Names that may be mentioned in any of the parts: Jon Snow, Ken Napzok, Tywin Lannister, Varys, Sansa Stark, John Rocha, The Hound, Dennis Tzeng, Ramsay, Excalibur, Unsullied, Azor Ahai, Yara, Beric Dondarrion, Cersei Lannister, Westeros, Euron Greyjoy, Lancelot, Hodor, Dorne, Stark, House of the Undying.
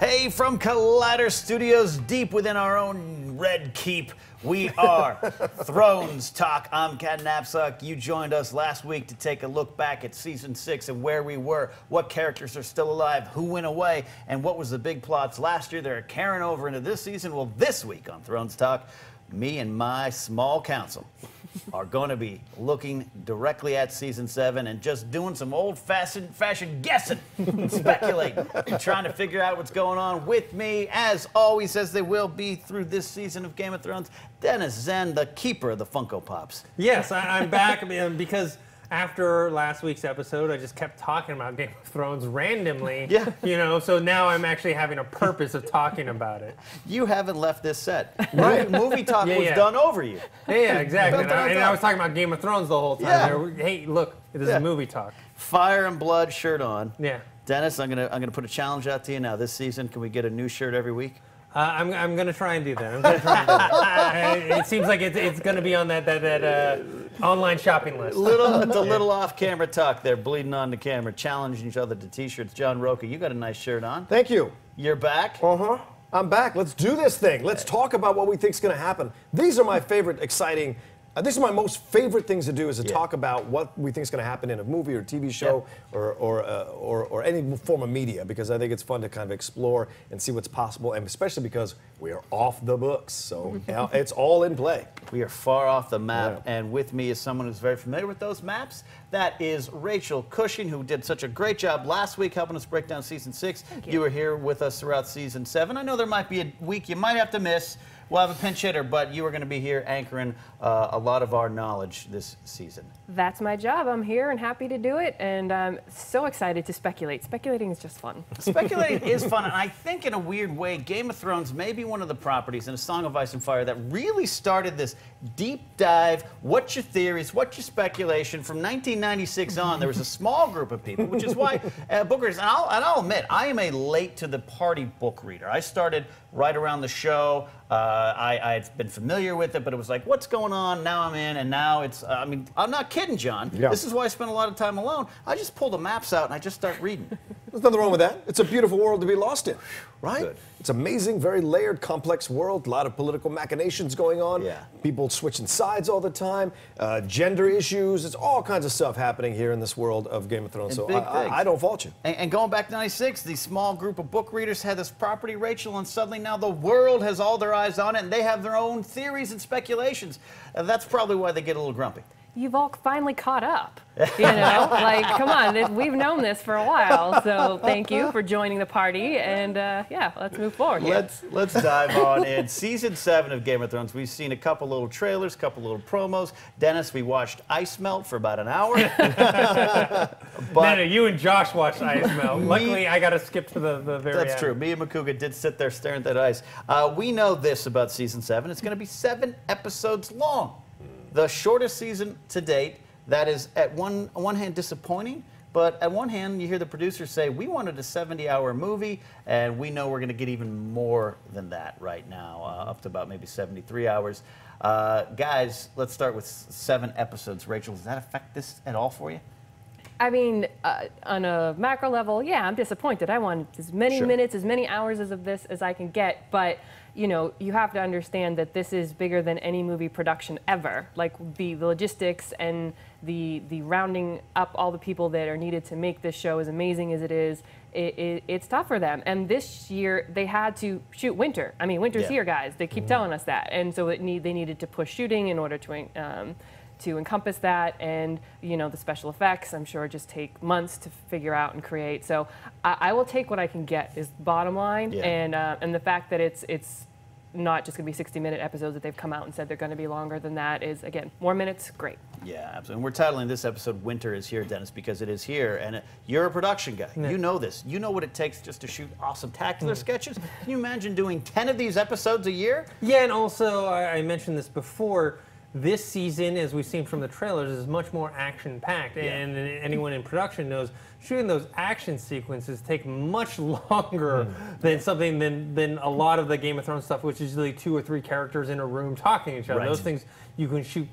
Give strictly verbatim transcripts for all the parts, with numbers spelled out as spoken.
Hey, from Collider Studios, deep within our own Red Keep, we are Thrones Talk. I'm Ken Napzok. You joined us last week to take a look back at Season six and where we were, what characters are still alive, who went away, and what was the big plots last year that are carrying over into this season. Well, this week on Thrones Talk, me and my small council are going to be looking directly at Season seven and just doing some old-fashioned fashion guessing, speculating, and trying to figure out what's going on. With me, as always, as they will be through this season of Game of Thrones, Dennis Tzeng, the keeper of the Funko Pops. Yes, I, I'm back because after last week's episode, I just kept talking about Game of Thrones randomly. Yeah. You know, so now I'm actually having a purpose of talking about it. You haven't left this set. Right. Movie Talk yeah, was yeah. done over you. Yeah, yeah, exactly. And, I, and I was talking about Game of Thrones the whole time. Yeah. Hey, look, this yeah. is Movie Talk. Fire and Blood shirt on. Yeah. Dennis, I'm gonna I'm gonna put a challenge out to you now. This season, can we get a new shirt every week? Uh, I'm, I'm going to try and do that. I'm going to try and do that. I, it seems like it's, it's going to be on that, that, that uh, online shopping list. Little, it's a little off-camera talk there, bleeding on the camera, challenging each other to T-shirts. John Rocha, you got a nice shirt on. Thank you. You're back? Uh-huh. I'm back. Let's do this thing. Let's talk about what we think is going to happen. These are my favorite, exciting... Uh, these are my most favorite things to do is to yeah. talk about what we think is going to happen in a movie or T V show yeah. or, or, uh, or, or any form of media, because I think it's fun to kind of explore and see what's possible, and especially because we are off the books, so now it's all in play. We are far off the map, yeah. and with me is someone who's very familiar with those maps. That is Rachel Cushing, who did such a great job last week helping us break down Season six. You. you were here with us throughout Season seven. I know there might be a week you might have to miss. We'll have a pinch hitter, but you are going to be here anchoring uh, a lot of our knowledge this season. That's my job. I'm here and happy to do it, and I'm so excited to speculate. Speculating is just fun. Speculating is fun, and I think in a weird way, Game of Thrones may be one of the properties in A Song of Ice and Fire that really started this deep dive, what's your theories, what's your speculation. From nineteen ninety-six on, there was a small group of people, which is why uh, book readers, and I'll, and I'll admit, I am a late-to-the-party book reader. I started right around the show. Uh, I, I've been familiar with it, but it was like, what's going on? Now I'm in, and now it's, uh, I mean, I'm not kidding, John. Yeah. This is why I spent a lot of time alone. I just pull the maps out, and I just start reading. There's nothing wrong with that. It's a beautiful world to be lost in, right? Good. It's amazing, very layered, complex world, a lot of political machinations going on, yeah. people switching sides all the time, uh, gender issues. It's all kinds of stuff happening here in this world of Game of Thrones, and so I, I, I don't fault you. And, and going back to ninety-six, the small group of book readers had this property, Rachel, and suddenly now the world has all their eyes on it, and they have their own theories and speculations. Uh, that's probably why they get a little grumpy. You've all finally caught up, you know? Like, come on, we've known this for a while, so thank you for joining the party, and uh, yeah, let's move forward here. Let's, let's dive on in. Season seven of Game of Thrones, we've seen a couple little trailers, a couple little promos. Dennis, we watched Ice Melt for about an hour. But no, no, you and Josh watched Ice Melt. Luckily, I got to skip to the, the very That's end. True. Me and Makuga did sit there staring at that ice. Uh, we know this about Season seven. It's going to be seven episodes long. The shortest season to date. That is, at one, on one hand, disappointing, but at one hand, you hear the producers say, we wanted a seventy-hour movie, and we know we're going to get even more than that right now, uh, up to about maybe seventy-three hours. Uh, guys, let's start with seven episodes. Rachel, does that affect this at all for you? I mean, uh, on a macro level, yeah, I'm disappointed. I want as many sure. minutes, as many hours as of this as I can get, but you know, you have to understand that this is bigger than any movie production ever. Like the, the logistics and the the rounding up all the people that are needed to make this show, as amazing as it is, it, it, it's tough for them. And this year they had to shoot winter. I mean, winter's yeah. here, guys. They keep mm-hmm. telling us that, and so it need they needed to push shooting in order to. Um, to encompass that, and you know, the special effects, I'm sure, just take months to figure out and create. So I, I will take what I can get is bottom line, yeah. and uh, and the fact that it's it's not just gonna be sixty minute episodes that they've come out and said they're gonna be longer than that is, again, more minutes, great. Yeah, absolutely. And we're titling this episode Winter Is Here, Dennis, because it is here, and it, you're a production guy. Yeah. You know this. You know what it takes just to shoot awesome tacular mm. sketches. Can you imagine doing ten of these episodes a year? Yeah, and also, I, I mentioned this before, this season, as we've seen from the trailers, is much more action-packed, yeah. and, and anyone in production knows shooting those action sequences take much longer mm. than something than than a lot of the Game of Thrones stuff, which is usually two or three characters in a room talking to each other. Right. Those things you can shoot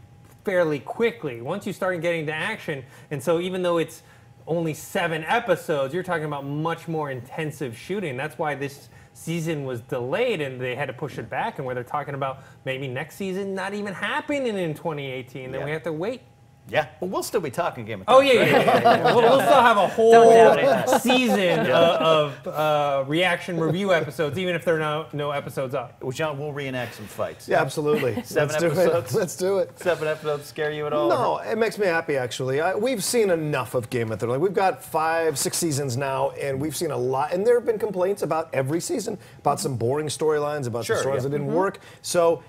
fairly quickly once you start getting to action, and so even though it's only seven episodes, you're talking about much more intensive shooting. That's why this season was delayed and they had to push it back, and where they're talking about maybe next season not even happening in twenty eighteen, then yeah. we have to wait. Yeah, but we'll still be talking Game of Thrones. Oh, yeah, yeah, yeah, yeah, yeah. We'll, we'll still have a whole season uh, of uh, reaction review episodes, even if there are no, no episodes up. Well, John, we'll reenact some fights. Yeah, absolutely. Seven Let's episodes. Do Let's do it. Seven episodes scare you at all? No, it makes me happy, actually. I, we've seen enough of Game of Thrones. We've got five, six seasons now, and we've seen a lot. And there have been complaints about every season, about some boring storylines, about sure, some storylines yeah. that didn't mm-hmm. work. So...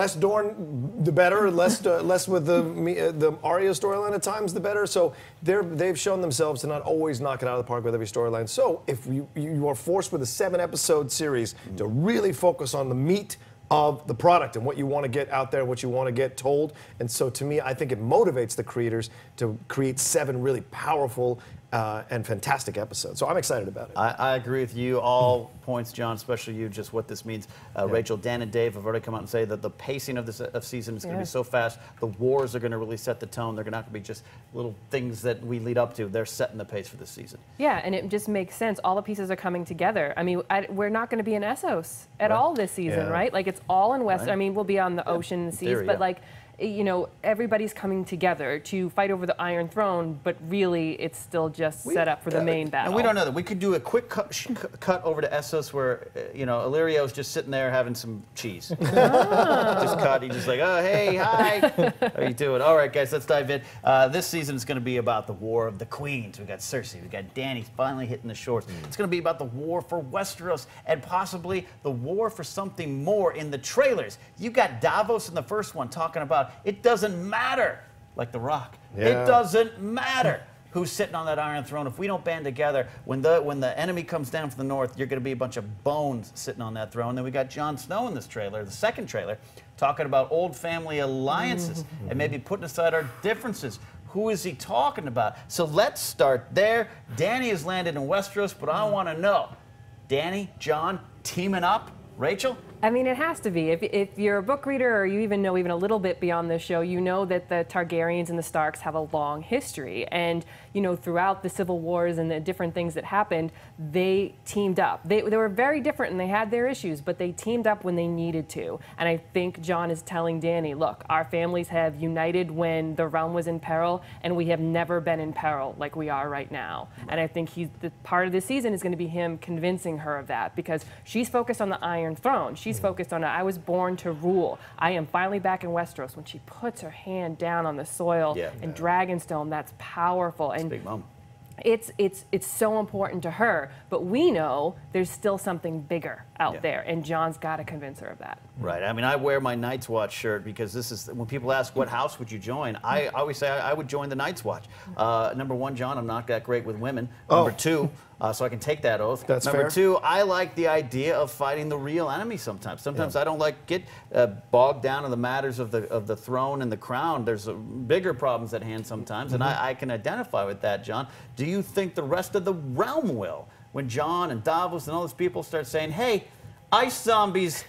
less Dorne, the better. Less, uh, less with the uh, the Arya storyline at times, the better. So they're, they've shown themselves to not always knock it out of the park with every storyline. So if you you are forced with a seven-episode series mm. to really focus on the meat of the product and what you want to get out there, what you want to get told, and so to me, I think it motivates the creators to create seven really powerful uh, and fantastic episodes. So I'm excited about it. I, I agree with you all points, John, especially you, just what this means. Uh, yeah. Rachel, Dan, and Dave have already come out and say that the pacing of this of season is going to yeah. be so fast. The wars are going to really set the tone. They're not going to be just little things that we lead up to. They're setting the pace for this season. Yeah, and it just makes sense. All the pieces are coming together. I mean, I, we're not going to be in Essos at right. all this season, yeah. right? Like, it's all in West. Right. I mean, we'll be on the yeah. ocean and seas, theory, but yeah. like, you know, everybody's coming together to fight over the Iron Throne, but really it's still just we, set up for the uh, main battle. And we don't know that. We could do a quick cut, sh cut over to Essos where, uh, you know, Illyrio's just sitting there having some cheese. Ah. Just cut. He's just like, oh, hey, hi. How are you doing? All right, guys, let's dive in. Uh, this season is going to be about the War of the Queens. We got Cersei. We got Dany finally hitting the shores. Mm. It's going to be about the war for Westeros and possibly the war for something more in the trailers. You got Davos in the first one talking about it doesn't matter, like The Rock. Yeah. It doesn't matter who's sitting on that Iron Throne. If we don't band together, when the when the enemy comes down from the north, you're going to be a bunch of bones sitting on that throne. Then we got Jon Snow in this trailer, the second trailer, talking about old family alliances mm-hmm. and maybe putting aside our differences. Who is he talking about? So let's start there. Dany has landed in Westeros, but I want to know, Dany, Jon, teaming up, Rachel? I mean, it has to be. If, if you're a book reader or you even know even a little bit beyond this show, you know that the Targaryens and the Starks have a long history. And, you know, throughout the civil wars and the different things that happened, they teamed up. They, they were very different and they had their issues, but they teamed up when they needed to. And I think Jon is telling Dany, look, our families have united when the realm was in peril, and we have never been in peril like we are right now. And I think he's, the part of this season is going to be him convincing her of that, because she's focused on the Iron Throne. She's She's focused on, I was born to rule. I am finally back in Westeros. When she puts her hand down on the soil yeah, in yeah. Dragonstone, that's powerful. It's and big moment. It's, it's, it's so important to her, but we know there's still something bigger out yeah. there, and Jon's got to convince her of that. Right. I mean, I wear my Night's Watch shirt because this is, when people ask, what house would you join? I always say I, I would join the Night's Watch. Uh, number one, John, I'm not that great with women. Number oh. two, uh, so I can take that oath. That's number fair. two, I like the idea of fighting the real enemy sometimes. Sometimes yeah. I don't like get uh, bogged down in the matters of the, of the throne and the crown. There's uh, bigger problems at hand sometimes, mm-hmm. and I, I can identify with that, John. Do you think the rest of the realm will, when John and Davos and all those people start saying, hey, ice zombies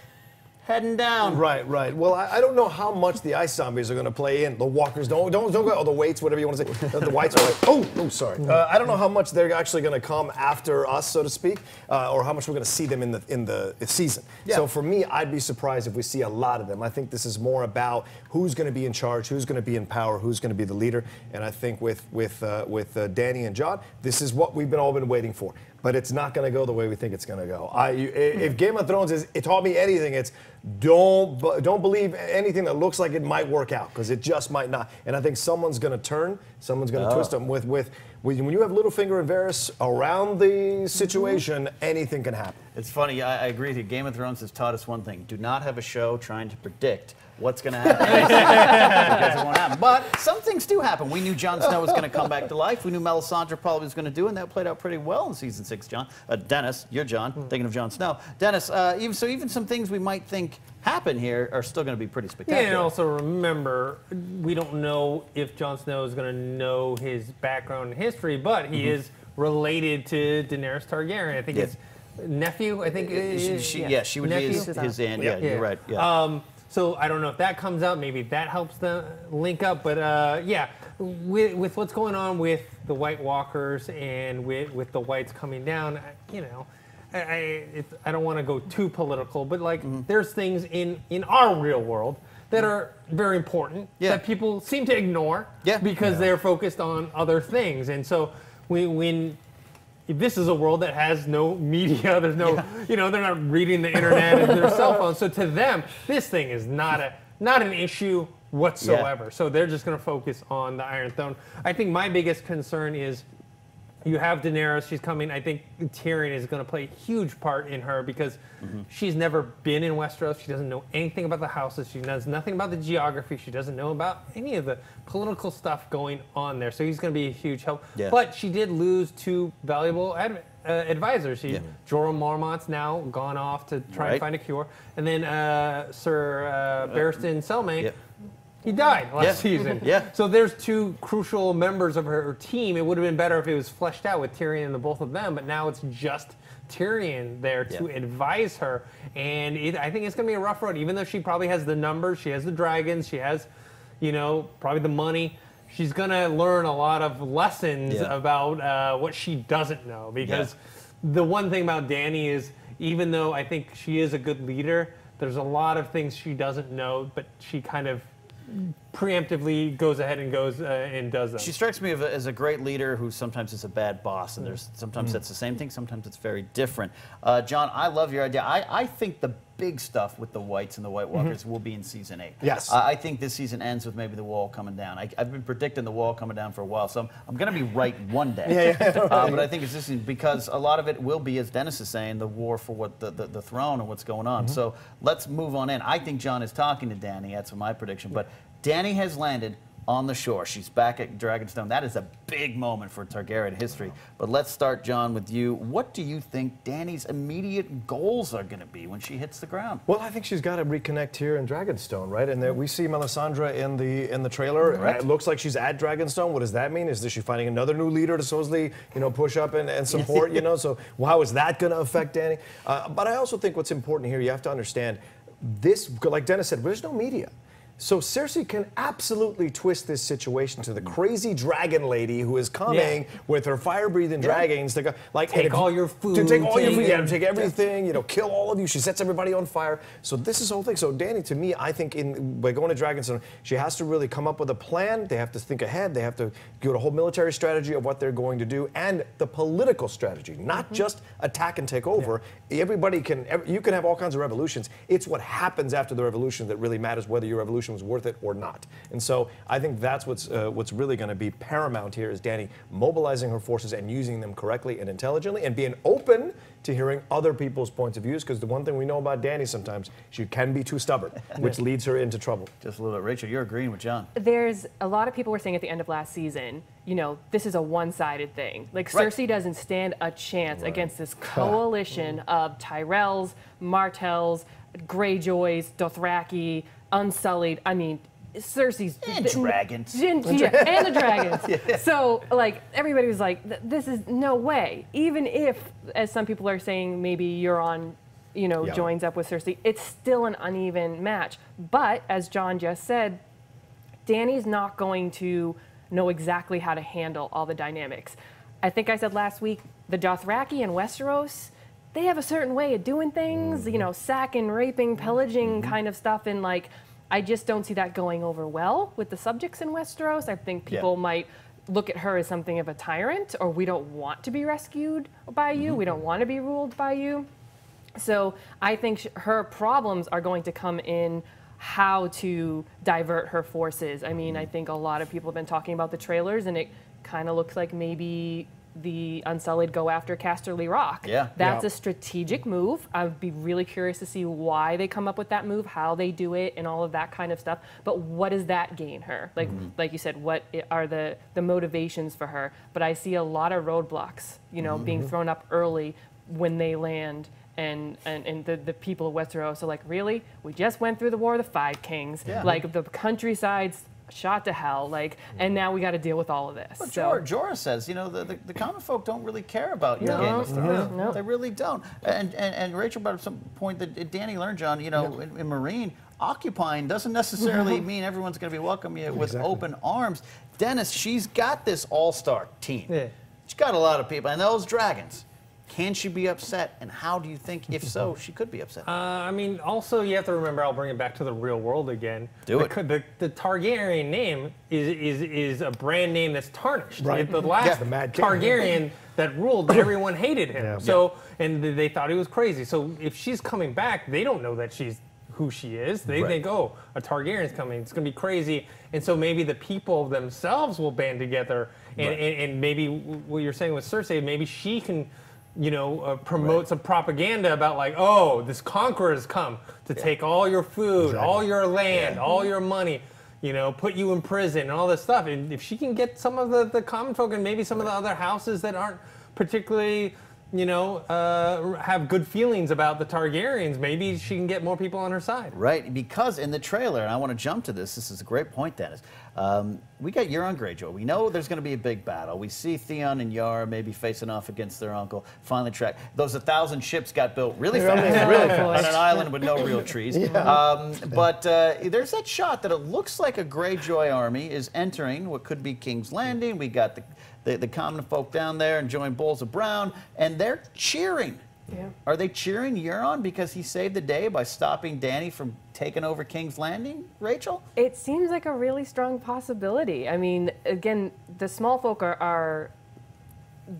heading down? Right, right. Well, I, I don't know how much the ice zombies are going to play in. The walkers don't, don't, don't go, oh, the waits, whatever you want to say. The, the whites are like, oh, oh, sorry. Uh, I don't know how much they're actually going to come after us, so to speak, uh, or how much we're going to see them in the, in the season. Yeah. So for me, I'd be surprised if we see a lot of them. I think this is more about who's going to be in charge, who's going to be in power, who's going to be the leader. And I think with, with, uh, with uh, Dany and Jon, this is what we've been all been waiting for. But it's not going to go the way we think it's going to go. I, if Game of Thrones is, it taught me anything, it's don't don't believe anything that looks like it might work out, because it just might not. And I think someone's going to turn, someone's going to oh. twist them with with. When you have Littlefinger and Varys around the situation, mm-hmm. anything can happen. It's funny, I, I agree with you. Game of Thrones has taught us one thing. Do not have a show trying to predict what's going to happen. Because it won't happen. But some things do happen. We knew Jon Snow was going to come back to life. We knew Melisandre probably was going to do, and that played out pretty well in season six, John. Uh, Dennis, you're John, mm-hmm. thinking of Jon Snow. Dennis, uh, even, so even some things we might think happen here are still going to be pretty spectacular. Yeah, and also remember, we don't know if Jon Snow is going to know his background and history, but he mm-hmm. is related to Daenerys Targaryen. I think yeah. his nephew, I think. She, she, yeah. yeah, she would nephew? be his, his aunt. Yeah, yeah, you're right. Yeah. Um, so I don't know if that comes out. Maybe that helps them link up. But uh, yeah, with, with what's going on with the White Walkers and with, with the Whites coming down, you know, I I, it's, I don't want to go too political, but like mm-hmm. there's things in, in our real world that are very important yeah. that people seem to ignore yeah. because yeah. they're focused on other things. And so when, when this is a world that has no media, there's no, yeah. you know, they're not reading the internet and their cell phones. So to them, this thing is not a not an issue whatsoever. Yeah. So they're just going to focus on the Iron Throne. I think my biggest concern is you have Daenerys, she's coming. I think Tyrion is going to play a huge part in her because mm-hmm. she's never been in Westeros. She doesn't know anything about the houses. She knows nothing about the geography. She doesn't know about any of the political stuff going on there. So he's going to be a huge help. Yeah. But she did lose two valuable ad- uh, advisors. She, yeah. Jorah Mormont's now gone off to try right. and find a cure. And then uh, Sir uh, Barristan uh, Selmy. Yeah. He died last yeah. season. yeah. So there's two crucial members of her, her team. It would have been better if it was fleshed out with Tyrion and the both of them, but now it's just Tyrion there yeah. to advise her. And it, I think it's going to be a rough road, even though she probably has the numbers, she has the dragons, she has, you know, probably the money. She's going to learn a lot of lessons yeah. about uh, what she doesn't know. Because yeah. the one thing about Dany is, even though I think she is a good leader, there's a lot of things she doesn't know, but she kind of preemptively goes ahead and goes uh, and does that. She strikes me as a great leader who sometimes is a bad boss, and there's sometimes mm-hmm. that's the same thing, sometimes it's very different. Uh, John, I love your idea. I, I think the big stuff with the Whites and the White Walkers mm-hmm. will be in season eight. Yes. Uh, I think this season ends with maybe the wall coming down. I, I've been predicting the wall coming down for a while, so I'm, I'm going to be right one day. yeah, yeah, right. Uh, but I think it's interesting because a lot of it will be, as Dennis is saying, the war for what the, the, the throne and what's going on. Mm-hmm. So let's move on in. I think John is talking to Dany. That's my prediction. But Dany has landed on the shore. She's back at Dragonstone. That is a big moment for Targaryen history. But let's start, John, with you. What do you think Dany's immediate goals are going to be when she hits the ground? Well, I think she's got to reconnect here in Dragonstone, right? And there, we see Melisandre in the in the trailer. Right. It looks like she's at Dragonstone. What does that mean? Is that she's finding another new leader to supposedly, you know, push up and, and support? You know, so how is that going to affect Dany? Uh, but I also think what's important here, you have to understand this. Like Dennis said, there's no media. So Cersei can absolutely twist this situation to the crazy dragon lady who is coming yeah. with her fire-breathing yeah. dragons to go, like, take all your food, to take all your food, yeah, take everything, you know, kill all of you. She sets everybody on fire. So this is the whole thing. So Dany, to me, I think in by going to Dragonstone, she has to really come up with a plan. They have to think ahead. They have to get a whole military strategy of what they're going to do and the political strategy, not mm-hmm. just attack and take over. Yeah. Everybody can. You can have all kinds of revolutions. It's what happens after the revolution that really matters, whether your revolution was worth it or not. And so I think that's what's uh, what's really going to be paramount here is Dany mobilizing her forces and using them correctly and intelligently and being open to hearing other people's points of views, because the one thing we know about Dany sometimes, she can be too stubborn, which leads her into trouble. Just a little bit. Rachel, you're agreeing with John. There's a lot of people were saying at the end of last season, you know, this is a one-sided thing. Like, right. Cersei doesn't stand a chance right. against this coalition of Tyrells, Martells, Greyjoys, Dothraki, Unsullied. I mean, Cersei's and th- dragons and, yeah, and the dragons. yeah. So, like, everybody was like, "This is no way." Even if, as some people are saying, maybe Euron, you know, yeah. joins up with Cersei, it's still an uneven match. But as John just said, Dany's not going to know exactly how to handle all the dynamics. I think I said last week the Dothraki in Westeros, they have a certain way of doing things, you know, sacking, raping, pillaging mm-hmm. kind of stuff. And, like, I just don't see that going over well with the subjects in Westeros. I think people yeah. might look at her as something of a tyrant, or we don't want to be rescued by you. Mm-hmm. We don't want to be ruled by you. So I think sh- her problems are going to come in how to divert her forces. I mean, mm-hmm. I think a lot of people have been talking about the trailers, and it kind of looks like maybe the Unsullied go after Casterly Rock. Yeah. That's yeah. a strategic move. I'd be really curious to see why they come up with that move, how they do it, and all of that kind of stuff. But what does that gain her? Like mm-hmm. like you said, what are the, the motivations for her? But I see a lot of roadblocks, you know, mm-hmm. being thrown up early when they land. And, and, and the, the people of Westeros are like, really? We just went through the War of the Five Kings. Yeah. Like, the countryside's shot to hell, like, and now we got to deal with all of this. But so. Jorah, Jorah says, you know, the, the, the common folk don't really care about your no. Game of Thrones. No. No. They really don't. And, and and Rachel brought up some point that Danny learned, John, you know, no. in, in Marine, occupying doesn't necessarily mean everyone's going to be welcoming you with exactly. open arms. Dennis, she's got this all-star team. Yeah. She's got a lot of people, and those dragons. Can she be upset, and how do you think, if so, she could be upset? Uh, I mean, also, you have to remember, I'll bring it back to the real world again. Do the, it. The, the Targaryen name is, is, is a brand name that's tarnished. Right. The last yeah, the Mad King. Targaryen that ruled, everyone hated him. Yeah. So, and they thought he was crazy. So if she's coming back, they don't know that she's who she is. They right. think, oh, a Targaryen's coming. It's going to be crazy. And so maybe the people themselves will band together. And, right. and, and maybe what you're saying with Cersei, maybe she can... you know, uh, promote right. some propaganda about like, oh, this conqueror's come to yeah. take all your food, exactly. all your land, yeah. all your money, you know, put you in prison and all this stuff. And if she can get some of the, the common folk and maybe some right. of the other houses that aren't particularly, you know, uh, have good feelings about the Targaryens, maybe she can get more people on her side. Right, because in the trailer, and I want to jump to this, this is a great point, Dennis, Um, we got Euron Greyjoy. We know there's going to be a big battle. We see Theon and Yara maybe facing off against their uncle. Finally, track those a thousand ships got built really fast, yeah. really fast on an island with no real trees. Yeah. Um, but uh, there's that shot that it looks like a Greyjoy army is entering what could be King's Landing. We got the the, the common folk down there enjoying bowls of brown, and they're cheering. Yeah. Are they cheering Euron because he saved the day by stopping Dany from taking over King's Landing, Rachel? It seems like a really strong possibility. I mean, again, the small folk are, are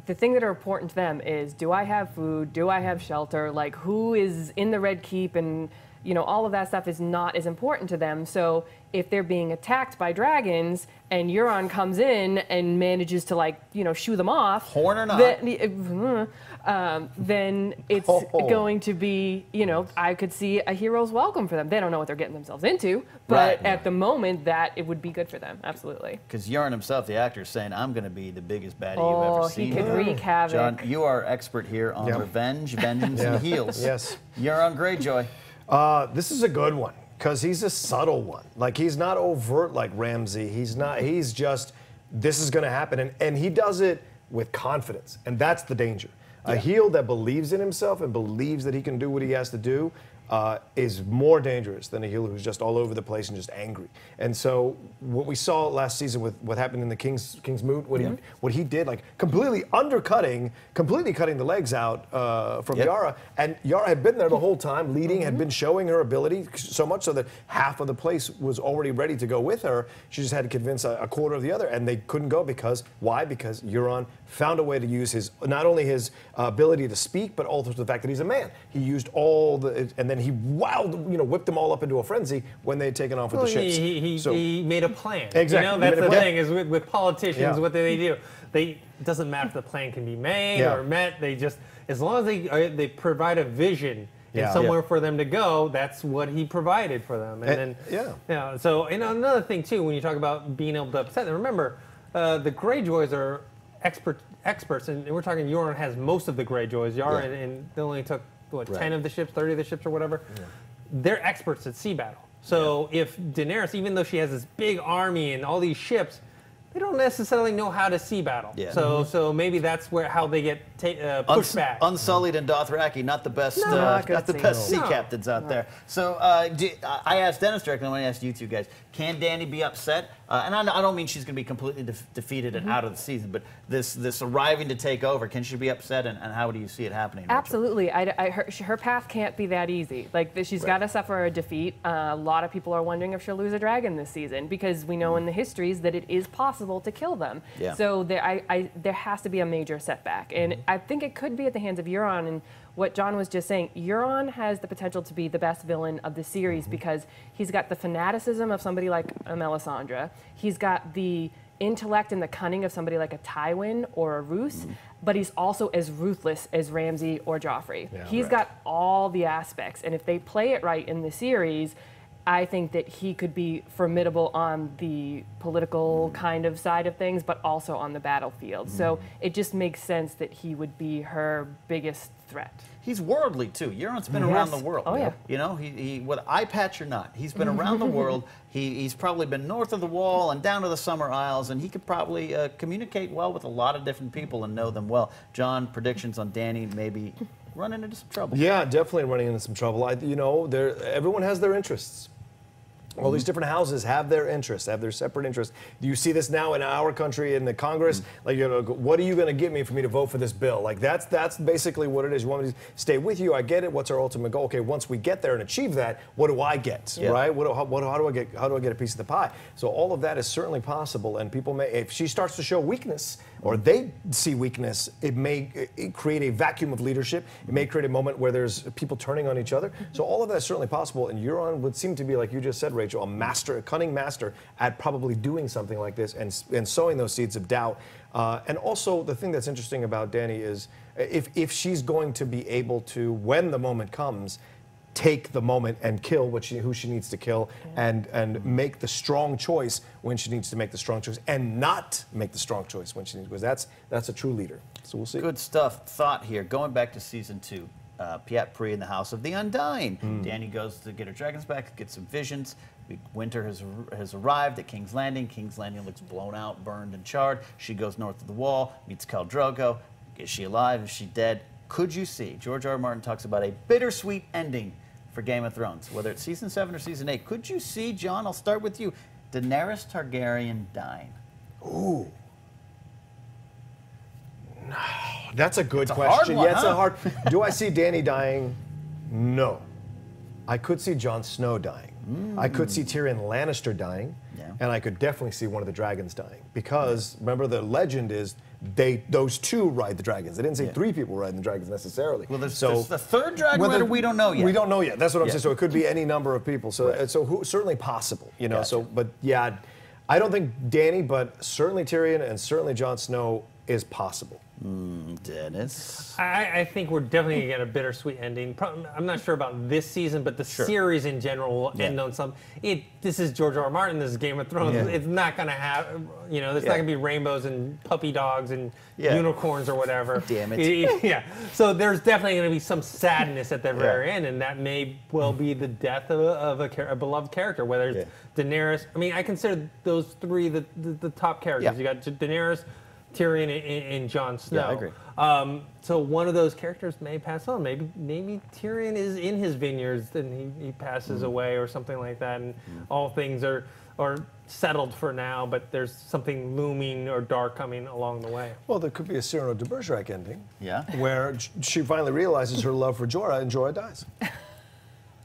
the thing that are important to them is, do I have food? Do I have shelter? Like, who is in the Red Keep? And, you know, all of that stuff is not as important to them. So if they're being attacked by dragons and Euron comes in and manages to, like, you know, shoo them off, horn or not, then, um, then it's oh. going to be, you know, I could see a hero's welcome for them. They don't know what they're getting themselves into, but right, at right. the moment, that it would be good for them, absolutely. Because Euron himself, the actor, is saying, I'm going to be the biggest baddie oh, you've ever seen. Oh, he could yeah. wreak havoc. John, you are expert here on yeah. revenge, vengeance, yeah. and heels. Yes. Euron Greyjoy. Uh, this is a good one, because he's a subtle one. Like, he's not overt like Ramsay. He's not, he's just, this is going to happen. And, and he does it with confidence. And that's the danger. Yeah. A heel that believes in himself and believes that he can do what he has to do uh, is more dangerous than a heel who's just all over the place and just angry. And so what we saw last season with what happened in the King's, King's Moot, what, yeah. he, what he did, like completely undercutting, completely cutting the legs out uh, from yep. Yara. And Yara had been there the whole time, leading, mm-hmm. had been showing her ability so much so that half of the place was already ready to go with her. She just had to convince a, a quarter of the other, and they couldn't go because, why? Because Euron found a way to use his, not only his uh, ability to speak, but also the fact that he's a man. He used all the, and then And he wowed, you know, whipped them all up into a frenzy when they had taken off with well, the ships. He, he, so, he made a plan. Exactly. You know, that's the plan. thing is with, with politicians, yeah. what do they do? They, it doesn't matter if the plan can be made yeah. or met. They just, as long as they uh, they provide a vision yeah. and somewhere yeah. for them to go, that's what he provided for them. And, and then, yeah. yeah. You know, so, and another thing too, when you talk about being able to upset them, remember, uh, the Greyjoys are expert experts, and we're talking Euron has most of the Greyjoys. Yara yeah. and, and they only took. What, right. ten of the ships, thirty of the ships, or whatever, yeah. they're experts at sea battle. So yeah. if Daenerys, even though she has this big army and all these ships, they don't necessarily know how to sea battle. Yeah. So mm-hmm. so maybe that's where how they get uh, pushed Uns back. Unsullied and Dothraki, not the best, no, uh, not, not the best sea no. captains out no. there. So uh, do, I asked Dennis directly, I want to ask you two guys, can Dany be upset? Uh, and I, I don't mean she's going to be completely de defeated and mm-hmm. out of the season, but this this arriving to take over, can she be upset, and, and how do you see it happening? Rachel? Absolutely. I, I, her, her path can't be that easy. Like, she's right. got to suffer a defeat. Uh, a lot of people are wondering if she'll lose a dragon this season, because we know mm-hmm. in the histories that it is possible to kill them. Yeah. So there, I, I, there has to be a major setback. And mm-hmm. I think it could be at the hands of Euron. And what John was just saying, Euron has the potential to be the best villain of the series mm-hmm. because he's got the fanaticism of somebody like a Melisandre. He's got the intellect and the cunning of somebody like a Tywin or a Roose, mm-hmm. but he's also as ruthless as Ramsay or Joffrey. Yeah, he's right. got all the aspects. And if they play it right in the series, I think that he could be formidable on the political mm. kind of side of things, but also on the battlefield. Mm. So it just makes sense that he would be her biggest threat. He's worldly, too. Euron's been yes. around the world. Oh, yeah. You know, he, he, whether eye patch or not, he's been around the world. He, he's probably been north of the wall and down to the Summer Isles, and he could probably uh, communicate well with a lot of different people and know them well. John, predictions on Danny, maybe running into some trouble. Yeah, definitely running into some trouble. I, you know, everyone has their interests. All these different houses have their interests, have their separate interests. You see this now in our country, in the Congress. Mm. Like, you know, what are you going to give me for me to vote for this bill? Like, that's that's basically what it is. You want me to stay with you? I get it. What's our ultimate goal? Okay, once we get there and achieve that, what do I get? Yeah. Right? What do, how, what, how do I get? How do I get a piece of the pie? So all of that is certainly possible. And people may, if she starts to show weakness, or they see weakness, it may it create a vacuum of leadership. It may create a moment where there's people turning on each other. So all of that is certainly possible, and Euron would seem to be, like you just said, Rachel, a master, a cunning master at probably doing something like this and, and sowing those seeds of doubt. Uh, and also, the thing that's interesting about Dany is if, if she's going to be able to, when the moment comes, take the moment and kill what she, who she needs to kill, yeah. and, and make the strong choice when she needs to make the strong choice, and not make the strong choice when she needs to, because that's, that's a true leader. So we'll see. Good stuff. Thought here. Going back to season two, uh, Piat Pri in the House of the Undying. Mm. Dany goes to get her dragons back, get some visions. Winter has, has arrived at King's Landing. King's Landing looks blown out, burned, and charred. She goes north of the wall, meets Khal Drogo. Is she alive? Is she dead? Could you see? George R. R. Martin talks about a bittersweet ending for Game of Thrones, whether it's season seven or season eight. Could you see, John, I'll start with you, Daenerys Targaryen dying? Ooh. No, that's a good it's a question. Hard one, yeah, huh? It's a hard. Do I see Danny dying? No. I could see Jon Snow dying. Mm. I could see Tyrion Lannister dying, yeah. and I could definitely see one of the dragons dying, because remember, the legend is They those two ride the dragons. They didn't say yeah. three people riding the dragons necessarily. Well, there's, so there's the third dragon whether, rider we don't know yet. We don't know yet. That's what I'm yeah. saying. So it could be any number of people. So right. so who, certainly possible. You know. Gotcha. So but yeah, I don't think Dany, but certainly Tyrion and certainly Jon Snow is possible. Mm, Dennis, I, I think we're definitely gonna get a bittersweet ending. Probably, I'm not sure about this season, but the sure. series in general will yeah. end on some. It this is George R. R. Martin. This is Game of Thrones. Yeah. It's not gonna have, you know, it's yeah. not gonna be rainbows and puppy dogs and yeah. unicorns or whatever. Damn it. it. Yeah. So there's definitely gonna be some sadness at the yeah. very end, and that may well be the death of, of a, a beloved character. Whether it's yeah. Daenerys, I mean, I consider those three the the, the top characters. Yeah. You got Daenerys, Tyrion, and, and Jon Snow. Yeah, I agree. Um, so one of those characters may pass on. Maybe maybe Tyrion is in his vineyards and he, he passes mm. away or something like that, and mm. all things are are settled for now, but there's something looming or dark coming along the way. Well, there could be a Cyrano de Bergerac ending. Yeah. Where she finally realizes her love for Jorah, and Jorah dies.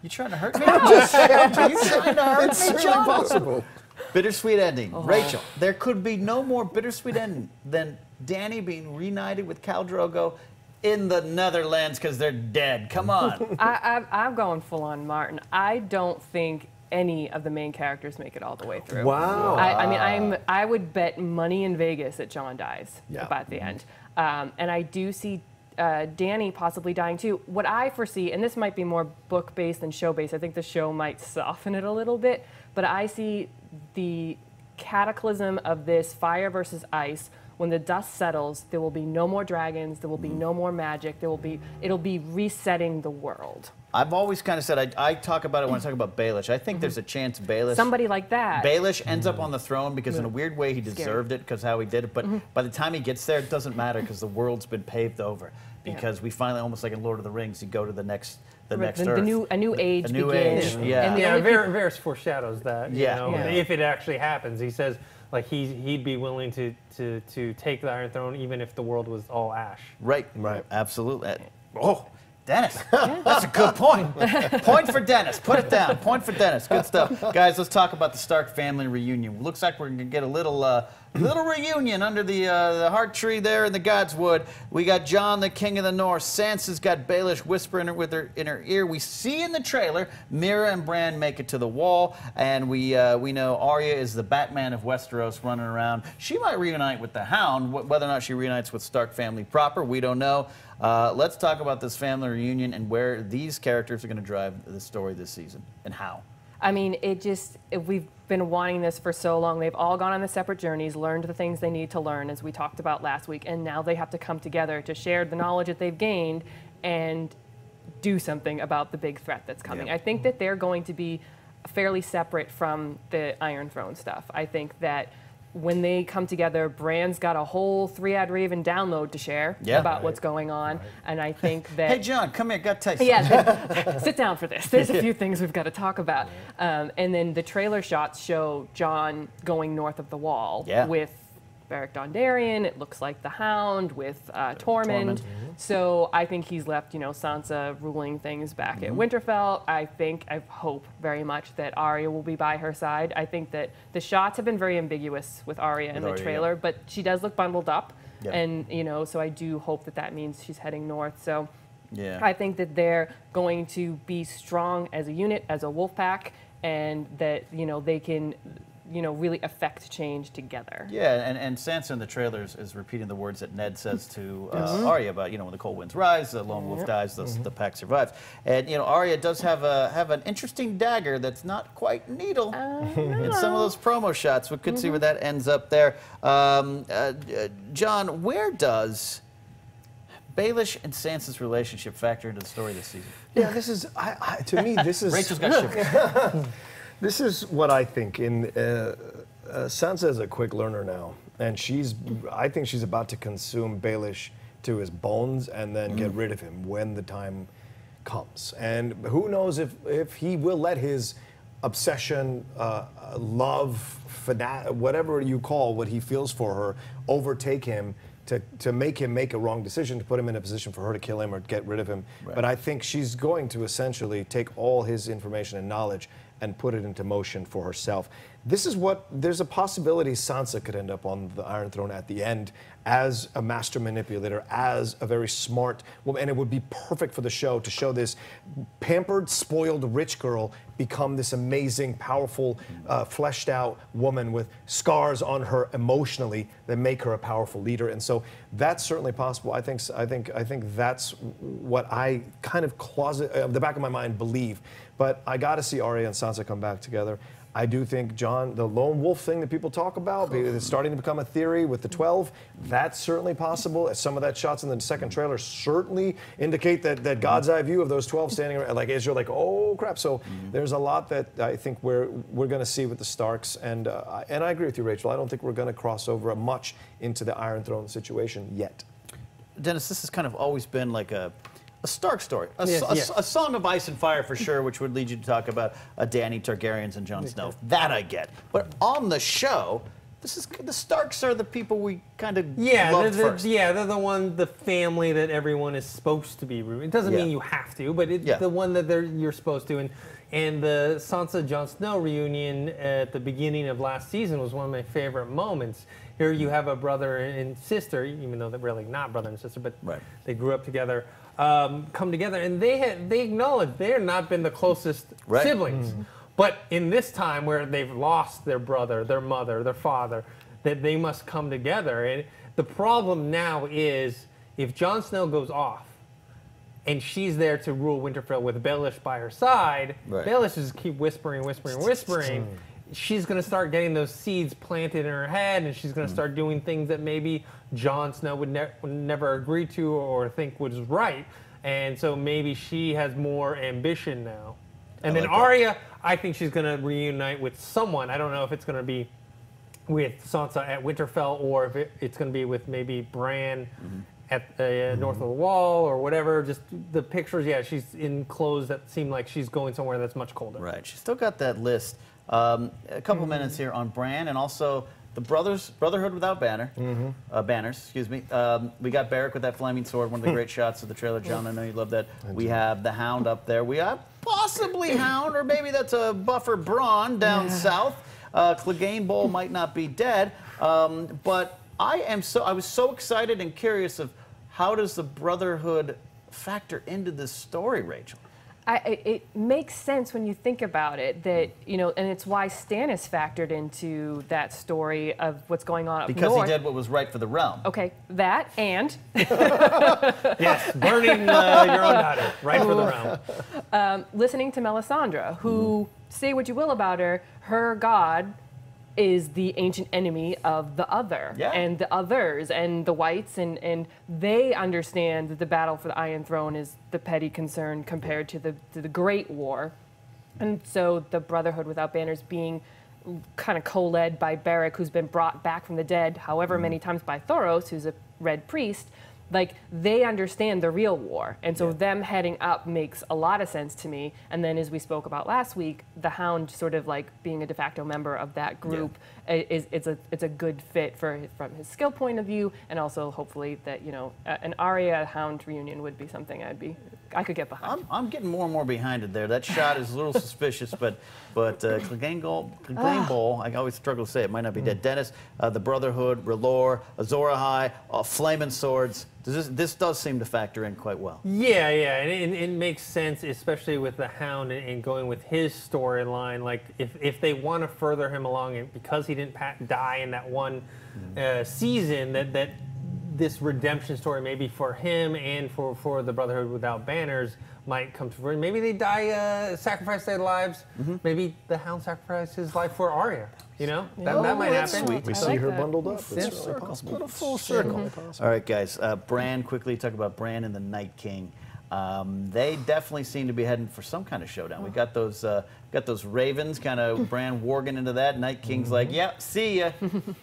You trying to hurt me? I'm just saying. You trying to hurt it's me, It's certainly possible. Bittersweet ending. Oh. Rachel, there could be no more bittersweet ending than Dany being reunited with Khal Drogo in the Netherlands because they're dead. Come on. I, I, I'm going full on Martin. I don't think any of the main characters make it all the way through. Wow. I, I mean, I'm, I would bet money in Vegas that John dies yeah. about the end. Um, and I do see Uh, Dany possibly dying too. What I foresee, and this might be more book-based than show-based, I think the show might soften it a little bit, but I see the cataclysm of this fire versus ice. When the dust settles, there will be no more dragons, there will be no more magic, there will be, it'll be resetting the world. I've always kind of said, I, I talk about it when I talk about Baelish. I think mm-hmm. there's a chance Baelish... Somebody like that. Baelish ends mm-hmm. up on the throne because in a weird way he deserved Scary. it because how he did it, but mm-hmm. by the time he gets there, it doesn't matter because the world's been paved over. Because yeah. we finally, almost like in Lord of the Rings, you go to the next, the right. next the, Earth. The new, a new age the, a new begins. Age, yeah. And yeah, Varys, Varys foreshadows that, yeah. you know, yeah. if it actually happens. He says, like, he, he'd be willing to, to, to take the Iron Throne even if the world was all ash. Right, right, absolutely. Oh. Dennis, yeah. that's a good point. Point for Dennis. Put it down. Point for Dennis. Good stuff. Guys, let's talk about the Stark family reunion. Looks like we're going to get a little uh, little reunion under the, uh, the heart tree there in the Godswood. We got Jon, the King of the North. Sansa's got Baelish whispering her with her in her ear. We see in the trailer, Mira and Bran make it to the wall. And we, uh, we know Arya is the Batman of Westeros running around. She might reunite with the Hound. Whether or not she reunites with Stark family proper, we don't know. Uh, let's talk about this family reunion and where these characters are going to drive the story this season and how. I mean, it just, we've been wanting this for so long. They've all gone on the separate journeys, learned the things they need to learn, as we talked about last week, and now they have to come together to share the knowledge that they've gained and do something about the big threat that's coming. Yep. I think that they're going to be fairly separate from the Iron Throne stuff. I think that when they come together, Bran's got a whole three-eyed raven download to share yeah, about right. what's going on, right. and I think that... Hey, John, come here, got to tell you something. Yeah, sit down for this. There's a few things we've got to talk about. Um, and then the trailer shots show John going north of the Wall yeah. with Beric Dondarrion. It looks like the Hound with uh, Tormund. Tormund. So I think he's left, you know, Sansa ruling things back mm-hmm. at Winterfell. I think, I hope very much that Arya will be by her side. I think that the shots have been very ambiguous with Arya in the trailer, yeah. but she does look bundled up. Yep. And, you know, so I do hope that that means she's heading north. So yeah. I think that they're going to be strong as a unit, as a wolf pack, and that, you know, they can... you know, really affect change together. Yeah, and, and Sansa in the trailers is repeating the words that Ned says to uh, mm-hmm. Arya about, you know, when the cold winds rise, the lone wolf yep. dies, the, mm-hmm. the pack survives. And, you know, Arya does have a have an interesting dagger that's not quite needle in some of those promo shots. We could mm-hmm. see where that ends up there. Um, uh, John, where does Baelish and Sansa's relationship factor into the story this season? Yeah, this is, I, I, to me, this is... Rachel's got shivers. This is what I think. In uh, uh, Sansa is a quick learner now, and she's. I think she's about to consume Baelish to his bones, and then mm. get rid of him when the time comes. And who knows if if he will let his obsession, uh, love, fanat, whatever you call what he feels for her, overtake him to to make him make a wrong decision, to put him in a position for her to kill him or get rid of him. Right. But I think she's going to essentially take all his information and knowledge and put it into motion for herself. This is what, there's a possibility Sansa could end up on the Iron Throne at the end as a master manipulator, as a very smart woman, and it would be perfect for the show to show this pampered, spoiled, rich girl become this amazing, powerful, uh, fleshed out woman with scars on her emotionally that make her a powerful leader. And so that's certainly possible. I think, I think, I think that's what I kind of closet, uh, the back of my mind, believe. But I got to see Arya and Sansa come back together. I do think, John, the lone wolf thing that people talk about, it's starting to become a theory with the twelve. That's certainly possible. Some of that shots in the second trailer certainly indicate that, that God's eye view of those twelve standing around, like Israel, like, oh, crap. So mm-hmm. there's a lot that I think we're, we're going to see with the Starks. And, uh, and I agree with you, Rachel. I don't think we're going to cross over much into the Iron Throne situation yet. Dennis, this has kind of always been like a... A Stark story, a, yes, a, yes. a Song of Ice and Fire for sure, which would lead you to talk about uh, Dany Targaryens and Jon Snow. That I get, but on the show, this is the Starks are the people we kind of yeah, loved they're, first. They're, yeah, they're the one, the family that everyone is supposed to be rooting. It doesn't yeah. mean you have to, but it's yeah. the one that they're you're supposed to. And and the Sansa Jon Snow reunion at the beginning of last season was one of my favorite moments. Here you have a brother and sister, even though they're really not brother and sister, but right. they grew up together. Um, come together, and they had, they acknowledge they have not been the closest right. siblings, mm-hmm. but in this time where they've lost their brother, their mother, their father, that they must come together. And the problem now is if Jon Snow goes off, and she's there to rule Winterfell with Baelish by her side, right. Baelish just keep whispering, whispering, whispering. She's going to start getting those seeds planted in her head, and she's going to mm. start doing things that maybe Jon Snow would, ne would never agree to or think was right. And so maybe she has more ambition now. And I then like Arya, that. I think she's going to reunite with someone. I don't know if it's going to be with Sansa at Winterfell or if it, it's going to be with maybe Bran mm-hmm. at uh, mm-hmm. north of the Wall or whatever. Just the pictures, yeah, she's in clothes that seem like she's going somewhere that's much colder. Right. She's still got that list. Um, a couple mm-hmm. minutes here on Bran, and also the brothers Brotherhood without banner, mm-hmm. uh, banners. Excuse me. Um, we got Beric with that flaming sword, one of the great shots of the trailer. John, I know you love that. I we do. have the Hound up there. We have possibly Hound, or maybe that's a buffer Braun down yeah. south. Uh, Clegane Bowl might not be dead, um, but I am so I was so excited and curious of how does the Brotherhood factor into this story, Rachel? I, it makes sense when you think about it that, you know, and it's why Stannis factored into that story of what's going on up north. Because he did what was right for the realm. Okay, that and... yes, burning uh, your own daughter, right for the realm. Um, listening to Melisandre, who, mm. say what you will about her, her god is the ancient enemy of the other, yeah. and the others, and the whites, and, and they understand that the battle for the Iron Throne is the petty concern compared to the, to the Great War. And so the Brotherhood Without Banners being kind of co-led by Beric, who's been brought back from the dead however mm-hmm. many times by Thoros, who's a red priest, like, they understand the real war. And so yeah. them heading up makes a lot of sense to me. And then, as we spoke about last week, the Hound sort of like being a de facto member of that group yeah. is it's a it's a good fit for his, from his skill point of view, and also hopefully that, you know, an Arya Hound reunion would be something I'd be I could get behind. I'm, I'm getting more and more behind it there. That shot is a little suspicious, but but uh, Clegane Bowl, I always struggle to say it, might not be mm. dead. Dennis, uh, the Brotherhood, R'hllor, Azor Ahai, uh, flaming swords. Does this, this does seem to factor in quite well. Yeah, yeah, and it, it, it makes sense, especially with the Hound and, and going with his storyline. Like, if, if they want to further him along, and because he didn't pa die in that one mm. uh, season, that that this redemption story, maybe for him and for, for the Brotherhood Without Banners, might come to fruition. Maybe they die, uh, sacrifice their lives. Mm-hmm. Maybe the Hound sacrificed his life for Arya. You know, that, oh, that might happen. Sweet. We I see like her that. bundled up. It's really circle. possible. Put a full circle. Mm-hmm. All right, guys. Uh, Bran, quickly talk about Bran and the Night King. Um, they definitely seem to be heading for some kind of showdown. Oh. We got those, uh, got those ravens, kind of Bran warging into that. Night King's like, yep, yeah, see ya.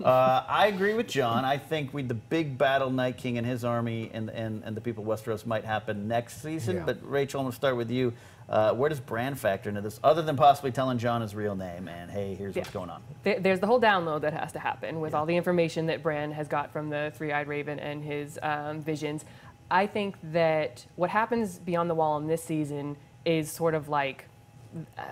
uh, I agree with John. I think we the big battle, Night King and his army and and, and the people of Westeros, might happen next season. Yeah. But Rachel, I'm gonna start with you. Uh, where does Bran factor into this, other than possibly telling John his real name and, hey, here's yeah. what's going on? There's the whole download that has to happen with yeah. all the information that Bran has got from the three-eyed raven and his um, visions. I think that what happens beyond the wall in this season is sort of like... Uh,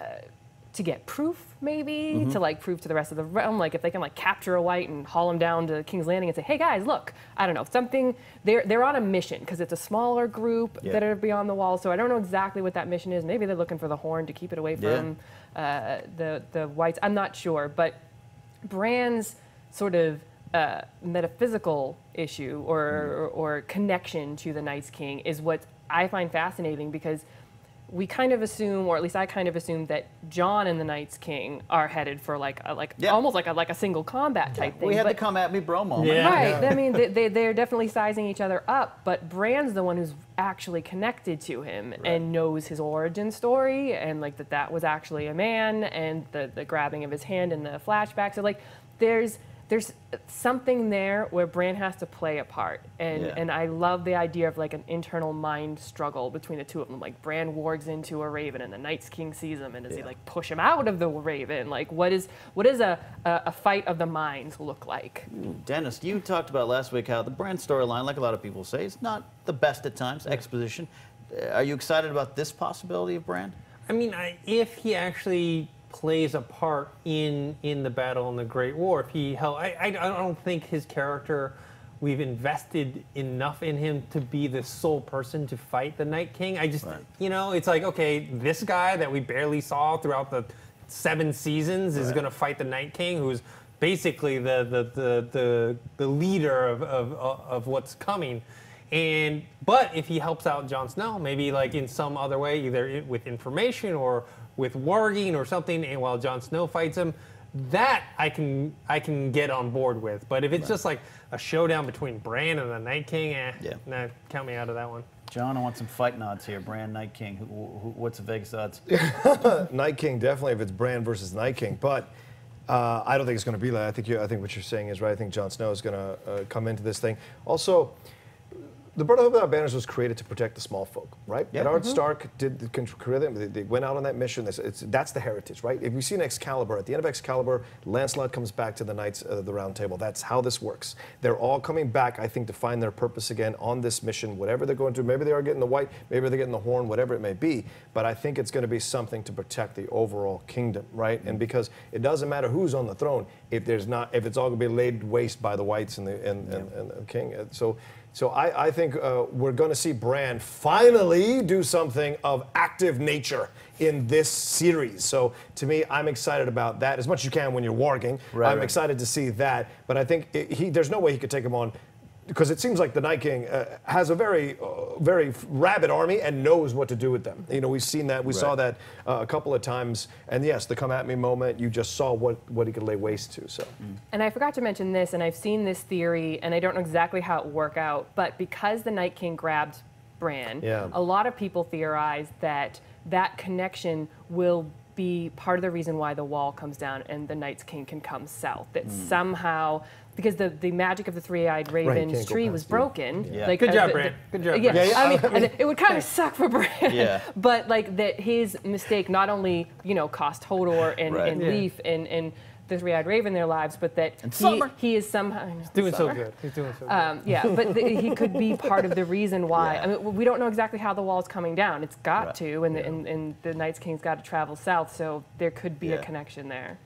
to get proof, maybe, mm-hmm. to like prove to the rest of the realm, like if they can like capture a white and haul him down to King's Landing and say, hey guys, look, I don't know, something, they're, they're on a mission because it's a smaller group yeah. that are beyond the wall, so I don't know exactly what that mission is. Maybe they're looking for the horn to keep it away from yeah. uh, the, the whites. I'm not sure, but Bran's sort of uh, metaphysical issue or, mm. or, or connection to the Night King is what I find fascinating, because we kind of assume, or at least I kind of assume, that Jon and the Night's King are headed for like a, like yeah. almost like a like a single combat type yeah. thing. We had the come at me bro moment, yeah. right? Yeah. I mean, they they're definitely sizing each other up, but Bran's the one who's actually connected to him right. and knows his origin story, and like that that was actually a man, and the the grabbing of his hand and the flashback. So like, there's there's something there where Bran has to play a part, and yeah. and I love the idea of like an internal mind struggle between the two of them. Like, Bran wargs into a raven, and the Night King sees him, and does yeah. he like push him out of the raven? Like, what is what is a a, a fight of the minds look like? Dennis, you talked about last week how the Bran storyline, like a lot of people say, is not the best at times. Exposition. Are you excited about this possibility of Bran? I mean, I, if he actually plays a part in in the battle in the Great War. If he held, I, I don't think his character, we've invested enough in him to be the sole person to fight the Night King. I just, right. you know, it's like, okay, this guy that we barely saw throughout the seven seasons is right. going to fight the Night King, who's basically the the the the, the leader of, of of what's coming. And but if he helps out Jon Snow, maybe like in some other way, either with information or with warging or something, and while Jon Snow fights him, that I can I can get on board with. But if it's right. just like a showdown between Bran and the Night King, eh, yeah. nah, count me out of that one. John, I want some fight odds here. Bran, Night King, who, who, what's the Vegas odds? Night King, definitely, if it's Bran versus Night King. But uh, I don't think it's going to be like. I think you, I think what you're saying is right. I think Jon Snow is going to uh, come into this thing. Also, the Brotherhood Without Banners was created to protect the small folk, right? Yeah. And Art mm-hmm. Stark did the, they, they went out on that mission. It's, it's, that's the heritage, right? If you see an Excalibur, at the end of Excalibur, Lancelot comes back to the Knights of the Round Table. That's how this works. They're all coming back, I think, to find their purpose again on this mission, whatever they're going to. Maybe they are getting the white, maybe they're getting the horn, whatever it may be. But I think it's going to be something to protect the overall kingdom, right? Mm-hmm. And because it doesn't matter who's on the throne, if there's not, if it's all going to be laid waste by the Whites and the and, yeah. and, and the King. So, so I, I think uh, we're going to see Bran finally do something of active nature in this series. So to me, I'm excited about that as much as you can when you're warging. Right, I'm right. excited to see that, but I think it, he, there's no way he could take him on. Because it seems like the Night King uh, has a very, uh, very rabid army and knows what to do with them. You know, we've seen that. We right. saw that uh, a couple of times. And yes, the come at me moment, you just saw what, what he could lay waste to. So, mm. And I forgot to mention this, and I've seen this theory, and I don't know exactly how it worked out, but because the Night King grabbed Bran, yeah. a lot of people theorize that that connection will be part of the reason why the wall comes down and the Night King can come south. That mm. somehow... Because the, the magic of the three-eyed raven's right, tree was you. broken. Yeah. Like, Good, job, the, the, Good job, Bran. Good job, yeah, yeah, I mean, I mean it would kind of suck for Bran. Yeah. But like that his mistake not only, you know, cost Hodor and, right. and yeah. Leaf and, and the three-eyed raven their lives, but that he, he is somehow... He's doing summer. so good. He's doing so good. Um, yeah, but the, he could be part of the reason why. Yeah. I mean, we don't know exactly how the wall's coming down. It's got right. to, and, yeah. the, and, and the Night's King's got to travel south, so there could be yeah. a connection there.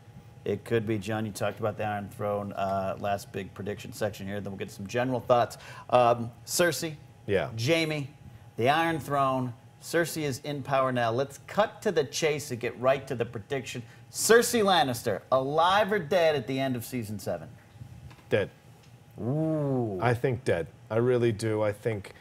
It could be. John, you talked about the Iron Throne. Uh, last big prediction section here, then we'll get some general thoughts. Um, Cersei, yeah. Jaime, the Iron Throne. Cersei is in power now. Let's cut to the chase and get right to the prediction. Cersei Lannister, alive or dead at the end of season seven? Dead. Ooh. I think dead. I really do. I think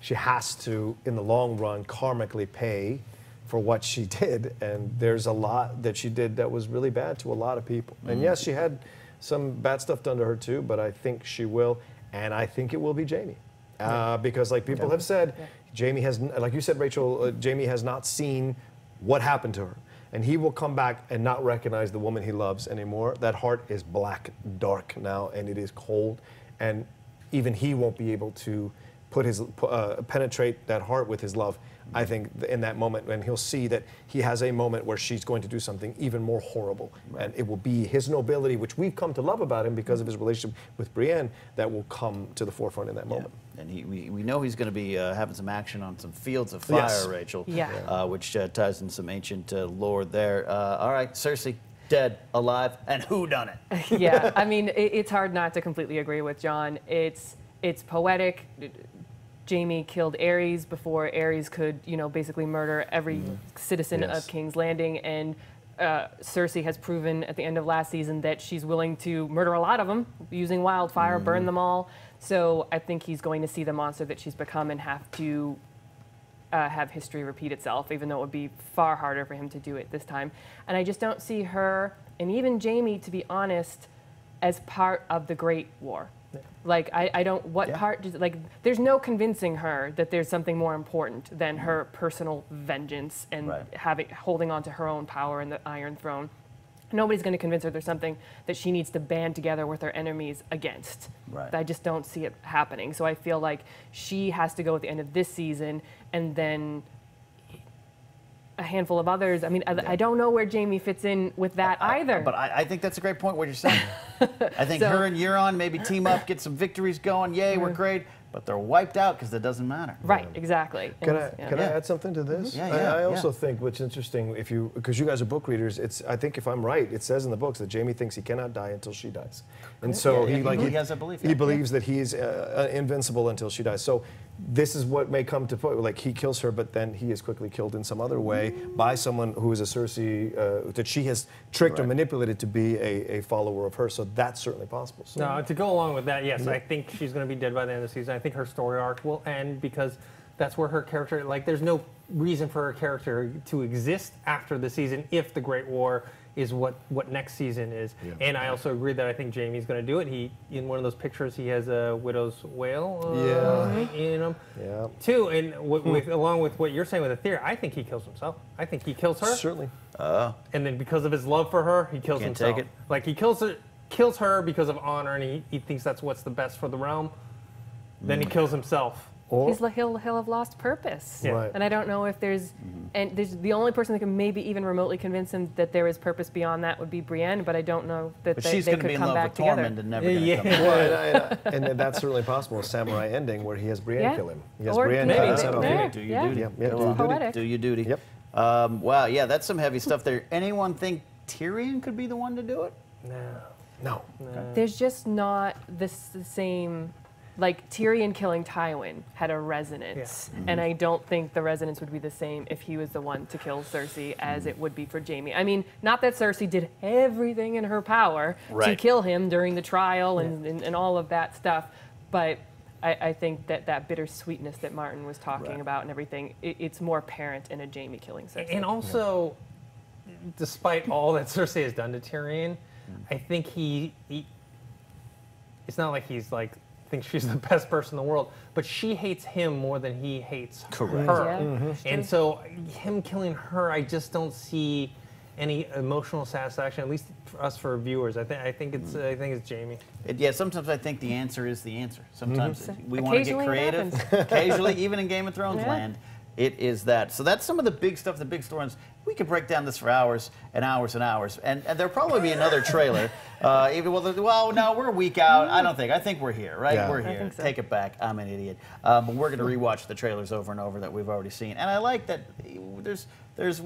she has to, in the long run, karmically pay for what she did, and there's a lot that she did that was really bad to a lot of people. And yes, she had some bad stuff done to her too, but I think she will, and I think it will be Jaime. Uh, because like people have said, Jaime has, like you said, Rachel, uh, Jaime has not seen what happened to her. And he will come back and not recognize the woman he loves anymore. That heart is black, dark now, and it is cold, and even he won't be able to put his, uh, penetrate that heart with his love. I think in that moment, and he'll see that he has a moment where she's going to do something even more horrible. Right. And it will be his nobility, which we've come to love about him because of his relationship with Brienne, that will come to the forefront in that moment. Yeah. And he, we, we know he's going to be uh, having some action on some fields of fire, yes. Rachel, yeah. uh, which uh, ties in some ancient uh, lore there. Uh, all right, Cersei. Dead, alive, and who done it? Yeah, I mean, it, it's hard not to completely agree with John. It's, it's poetic. Jaime killed Ares before Ares could, you know, basically murder every mm. citizen yes. of King's Landing, and uh, Cersei has proven at the end of last season that she's willing to murder a lot of them, using wildfire, mm. burn them all. So I think he's going to see the monster that she's become and have to uh, have history repeat itself, even though it would be far harder for him to do it this time. And I just don't see her, and even Jaime, to be honest, as part of the Great War. Like, I, I don't, what yeah. part, does, like, there's no convincing her that there's something more important than mm-hmm. her personal vengeance and right. having, holding on to her own power in the Iron Throne. Nobody's going to convince her there's something that she needs to band together with her enemies against. Right. I just don't see it happening. So I feel like she has to go at the end of this season, and then a handful of others. I mean, I, yeah. I don't know where Jaime fits in with that I, I, either. But I, I think that's a great point, what you're saying. I think so, her and Euron maybe team up, get some victories going. Yay, we're great. But they're wiped out because it doesn't matter. Right, exactly. Can, I, yeah. can yeah. I add something to this? Yeah, yeah, I, I also yeah. think what's interesting, if you, because you guys are book readers, it's, I think if I'm right, it says in the books that Jaime thinks he cannot die until she dies. And so yeah, yeah, he, like, he, he has a belief. He yeah. believes yeah. that he is uh, invincible until she dies. So this is what may come to point, like he kills her, but then he is quickly killed in some other way mm. by someone who is a Cersei, uh, that she has tricked right. or manipulated to be a, a follower of her. So that's certainly possible. So, no, to go along with that, yes, yeah. I think she's going to be dead by the end of the season. I think her story arc will end because that's where her character, like there's no reason for her character to exist after the season if the Great War is what, what next season is. Yeah. And I also agree that I think Jaime's going to do it. He, in one of those pictures, he has a widow's wail uh, yeah. in him. Yeah. Too, and w with, along with what you're saying with the theory, I think he kills himself. I think he kills her. Certainly. Uh, and then because of his love for her, he kills can't himself. Take it. Like he kills her, kills her because of honor, and he, he thinks that's what's the best for the realm. Then he kills himself. Or He's, he'll, he'll have lost purpose. Yeah. Right. And I don't know if there's, mm-hmm. and there's the only person that can maybe even remotely convince him that there is purpose beyond that would be Brienne, but I don't know that but they, she's they could come back together. She's going to be in love with Tormund and never yeah. come back. Well, and, and that's certainly possible, a samurai ending where he has Brienne yeah. kill him. He has or Brienne kill himself. Do your yeah. duty. Yeah. Yeah. Do, do, duty. do your duty. Yep. Um, wow, yeah, that's some heavy stuff there. Anyone think Tyrion could be the one to do it? No. No. no. There's just not this the same, like Tyrion killing Tywin had a resonance, yeah. mm-hmm. and I don't think the resonance would be the same if he was the one to kill Cersei as mm-hmm. it would be for Jaime. I mean, not that Cersei did everything in her power right. to kill him during the trial and, yeah. and, and all of that stuff, but I, I think that that bittersweetness that Martin was talking right. about and everything, it, it's more apparent in a Jaime killing Cersei. And also, yeah. despite all that Cersei has done to Tyrion, I think he, he, it's not like he's like, thinks she's the best person in the world, but she hates him more than he hates Correct. her. Yeah. Mm-hmm. And so him killing her, I just don't see any emotional satisfaction, at least for us for viewers. I think I think it's uh, I think it's Jaime. It, yeah, sometimes I think the answer is the answer. Sometimes mm-hmm. we want to get creative. Occasionally, even in Game of Thrones yeah. land. It is that. So that's some of the big stuff, the big storylines. We could break down this for hours and hours and hours. And, and there'll probably be another trailer. Uh, even, well, well, no, we're a week out. I don't think. I think we're here, right? Yeah. We're here. So. Take it back. I'm an idiot. Um, but we're going to rewatch the trailers over and over that we've already seen. And I like that there's, there's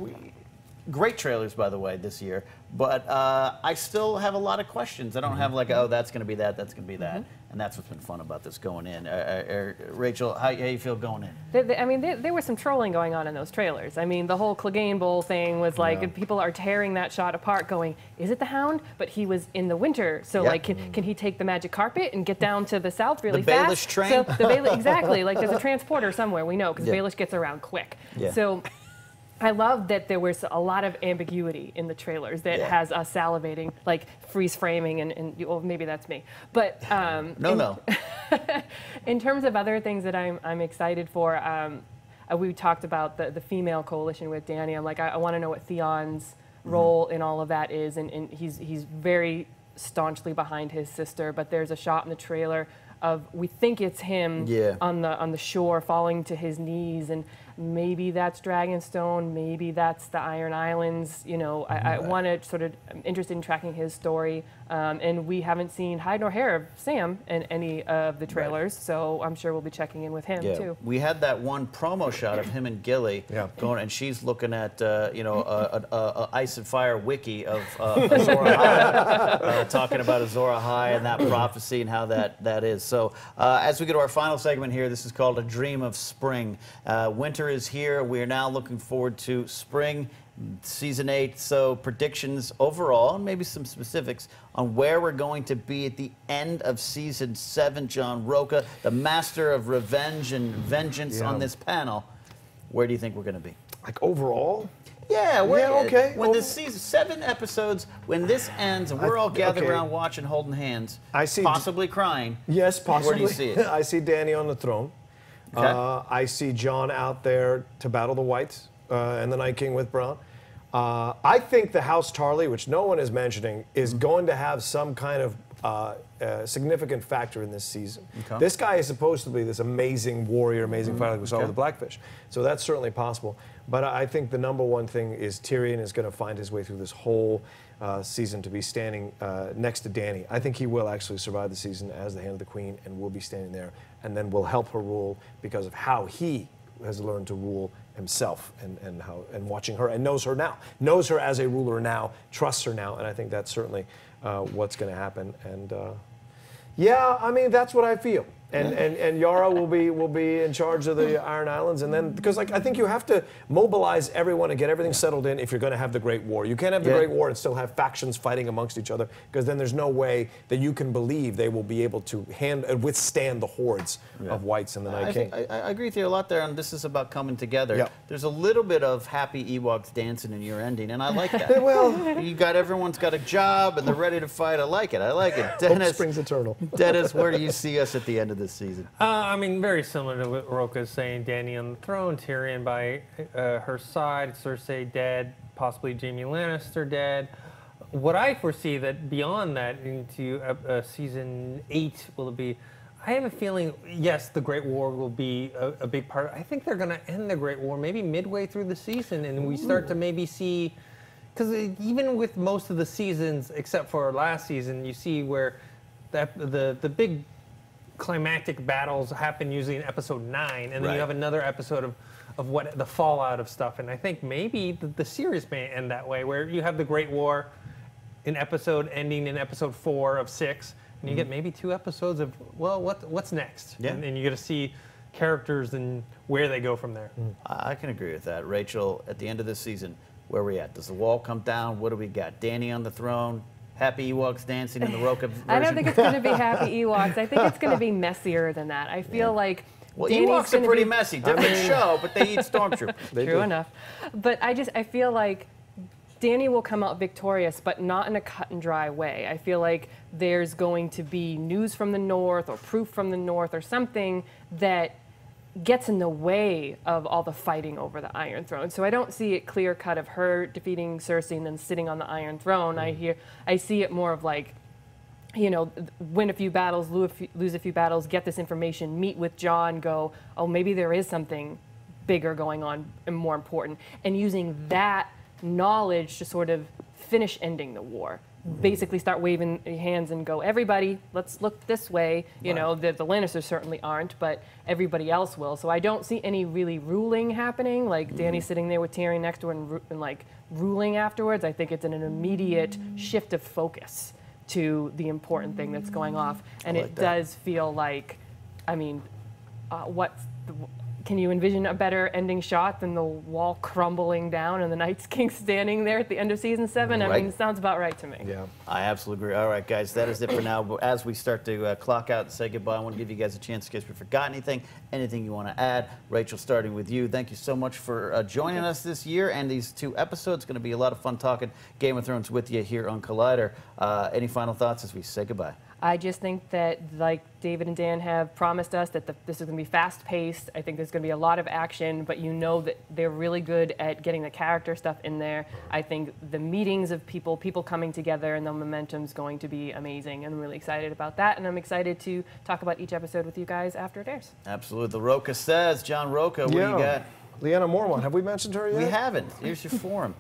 great trailers, by the way, this year. But uh, I still have a lot of questions. I don't mm-hmm. have like, oh, that's going to be that, that's going to be that. Mm-hmm. And that's what's been fun about this going in. Uh, uh, uh, Rachel, how, how you feel going in? The, the, I mean, there, there was some trolling going on in those trailers. I mean, the whole Clegane Bowl thing was like, yeah. people are tearing that shot apart going, is it the Hound? But he was in the winter, so yep. like, can, can he take the magic carpet and get down to the south really the fast? Baelish train? So the Baelish, exactly, like there's a transporter somewhere, we know, because yeah. Baelish gets around quick. Yeah. So. I love that there was a lot of ambiguity in the trailers that yeah. has us salivating, like freeze framing, and, and well, maybe that's me. But um, no, in, no. in terms of other things that I'm I'm excited for, um, we talked about the the female coalition with Dany. I'm like, I, I want to know what Theon's role mm-hmm. in all of that is, and, and he's he's very staunchly behind his sister. But there's a shot in the trailer of we think it's him yeah. on the on the shore falling to his knees, and maybe that's Dragonstone, maybe that's the Iron Islands. You know, I, right. I want to sort of I'm interested in tracking his story, um, and we haven't seen hide nor hair of Sam in any of the trailers, right. so I'm sure we'll be checking in with him yeah. too. We had that one promo shot of him and Gilly yeah. going, and she's looking at uh, you know a, a, a Ice and Fire wiki of uh, Azor Ahai, uh, talking about Azor Ahai and that prophecy and how that that is. So uh, as we go to our final segment here, this is called A Dream of Spring. Uh, winter is here. We are now looking forward to spring, season eight. So predictions overall, and maybe some specifics on where we're going to be at the end of season seven. John Rocha, the master of revenge and vengeance yeah. on this panel. Where do you think we're going to be? Like overall? Yeah. We're, yeah okay. When well, this season, seven episodes, when this ends, and we're I, all gathered okay. around watching, holding hands, I see possibly crying. Yes, possibly. Where do you see it? I see Dany on the throne. Okay. Uh, I see Jon out there to battle the Whites uh, and the Night King with Bran. Uh, I think the House Tarly, which no one is mentioning, is mm-hmm. going to have some kind of uh, uh, significant factor in this season. Okay. This guy is supposed to be this amazing warrior, amazing mm-hmm. fighter like we saw okay. with the Blackfish. So that's certainly possible. But I think the number one thing is Tyrion is going to find his way through this whole uh, season to be standing uh, next to Dany. I think he will actually survive the season as the Hand of the Queen and will be standing there, and then will help her rule because of how he has learned to rule himself and, and how and watching her and knows her now, knows her as a ruler now, trusts her now, and I think that's certainly uh, what's going to happen. And uh, yeah, I mean that's what I feel. And, and and Yara will be will be in charge of the Iron Islands, and then because like I think you have to mobilize everyone and get everything settled in if you're going to have the Great War. You can't have the yeah. Great War and still have factions fighting amongst each other because then there's no way that you can believe they will be able to hand uh, withstand the hordes yeah. of Whites and the Night I King. Think, I, I agree with you a lot there, and this is about coming together. Yep. There's a little bit of happy Ewoks dancing in your ending, and I like that. Well, you got everyone's got a job and they're ready to fight. I like it. I like it. Dennis, Hope springs eternal. Dennis, where do you see us at the end of this season? Uh, I mean, very similar to what Rocha's saying, Dany on the throne, Tyrion by uh, her side, Cersei dead, possibly Jaime Lannister dead. What I foresee that beyond that into uh, uh, season eight will it be, I have a feeling, yes, the Great War will be a, a big part. I think they're going to end the Great War maybe midway through the season, and we start Ooh. to maybe see, because even with most of the seasons, except for last season, you see where that the, the big climactic battles happen usually in episode nine, and then right. you have another episode of, of what the fallout of stuff. And I think maybe the, the series may end that way, where you have the Great War, an episode ending in episode four of six, and you mm-hmm. get maybe two episodes of, well, what what's next? Yeah. And, and you get to see characters and where they go from there. Mm. I can agree with that. Rachel, at the end of this season, where are we at? Does the wall come down? What do we got? Danny on the throne? Happy Ewoks dancing in the Roka version? I don't think it's going to be happy Ewoks. I think it's going to be messier than that. I feel yeah. like... Well, Danny's Ewoks are pretty be... messy. Different I mean... show, but they eat stormtroopers. True do. enough. But I just, I feel like Danny will come out victorious, but not in a cut and dry way. I feel like there's going to be news from the North or proof from the North or something that gets in the way of all the fighting over the Iron Throne. So I don't see it clear cut of her defeating Cersei and then sitting on the Iron Throne. Mm. I hear, I see it more of like, you know, win a few battles, lose a few battles, get this information, meet with Jon, go, oh, maybe there is something bigger going on and more important. And using that knowledge to sort of finish ending the war. Basically start waving hands and go, everybody, let's look this way. You right. know, the, the Lannisters certainly aren't, but everybody else will. So I don't see any really ruling happening, like mm-hmm. Danny sitting there with Tyrion next to her and, and like ruling afterwards. I think it's an, an immediate mm-hmm. shift of focus to the important thing that's going off. And like it that. does feel like, I mean, uh, what's the... Can you envision a better ending shot than the wall crumbling down and the Night King standing there at the end of season seven? Right. I mean, it sounds about right to me. Yeah, I absolutely agree. All right, guys, that is it for now. But as we start to uh, clock out and say goodbye, I want to give you guys a chance in case we forgot anything, anything you want to add. Rachel, starting with you, thank you so much for uh, joining us this year and these two episodes. It's going to be a lot of fun talking Game of Thrones with you here on Collider. Uh, any final thoughts as we say goodbye? I just think that, like David and Dan have promised us, that the, this is going to be fast-paced. I think there's going to be a lot of action, but you know that they're really good at getting the character stuff in there. I think the meetings of people, people coming together, and the momentum's going to be amazing. I'm really excited about that, and I'm excited to talk about each episode with you guys after it airs. Absolutely. The Rocha says, John Rocha, what yeah. do you got? Leanna Morwan, have we mentioned her yet? We haven't. Here's your forum.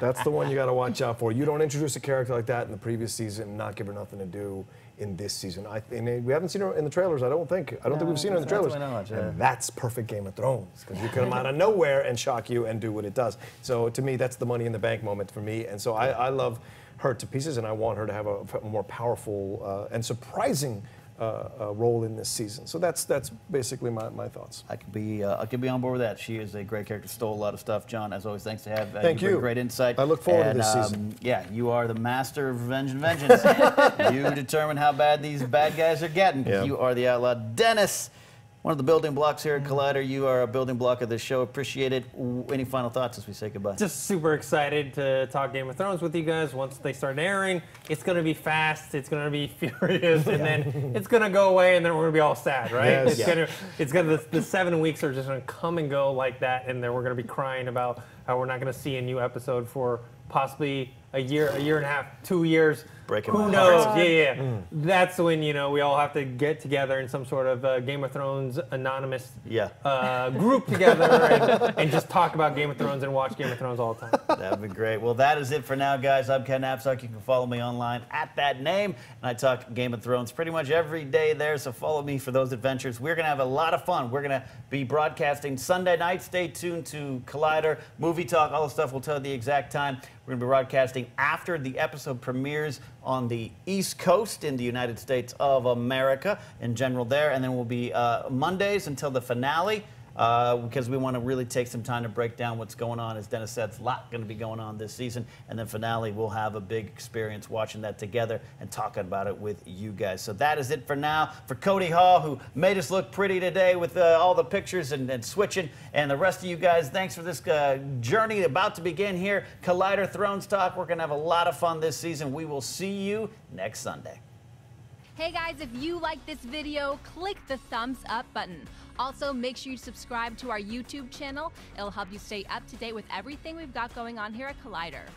That's the one you got to watch out for. You don't introduce a character like that in the previous season and not give her nothing to do in this season. I and we haven't seen her in the trailers, I don't think. I don't no, think we've seen her in the trailers. Not, yeah. And that's perfect Game of Thrones, because you come out of nowhere and shock you and do what it does. So to me, that's the money in the bank moment for me. And so I, I love her to pieces, and I want her to have a more powerful uh, and surprising Uh, uh, role in this season. So that's that's basically my, my thoughts. I could be uh, I could be on board with that. She is a great character. Stole a lot of stuff. John, as always, thanks to have uh, Thank you. you. Great insight. I look forward and, to this um, season. Yeah, you are the master of revenge and vengeance. You determine how bad these bad guys are getting. Yeah. You are the outlaw, Dennis. One of the building blocks here at Collider. You are a building block of this show. Appreciate it. Any final thoughts as we say goodbye? Just super excited to talk Game of Thrones with you guys. Once they start airing, it's going to be fast. It's going to be furious. And then it's going to go away, and then we're going to be all sad, right? Yes. It's yeah. going to, it's going to, the, the seven weeks are just going to come and go like that, and then we're going to be crying about how we're not going to see a new episode for possibly a year, a year and a half, two years. Breaking Who knows? Yeah, yeah. Mm. That's when, you know, we all have to get together in some sort of uh, Game of Thrones anonymous yeah. uh, group together and, and just talk about Game of Thrones and watch Game of Thrones all the time. That'd be great. Well, that is it for now, guys. I'm Ken Napzok. You can follow me online at that name. And I talk Game of Thrones pretty much every day there, so follow me for those adventures. We're going to have a lot of fun. We're going to be broadcasting Sunday night. Stay tuned to Collider, Movie Talk, all the stuff. We'll tell you the exact time. We're going to be broadcasting after the episode premieres on the East Coast in the United States of America in general there. And then we'll be uh, Mondays until the finale uh, because we want to really take some time to break down what's going on. As Dennis said, it's a lot going to be going on this season. And then finale, we'll have a big experience watching that together and talking about it with you guys. So that is it for now. For Cody Hall, who made us look pretty today with uh, all the pictures and, and switching, and the rest of you guys, thanks for this uh, journey about to begin here. Collider Thrones Talk. We're going to have a lot of fun this season. We will see you next Sunday. Hey guys, if you like this video, click the thumbs up button. Also, make sure you subscribe to our YouTube channel. It'll help you stay up to date with everything we've got going on here at Collider.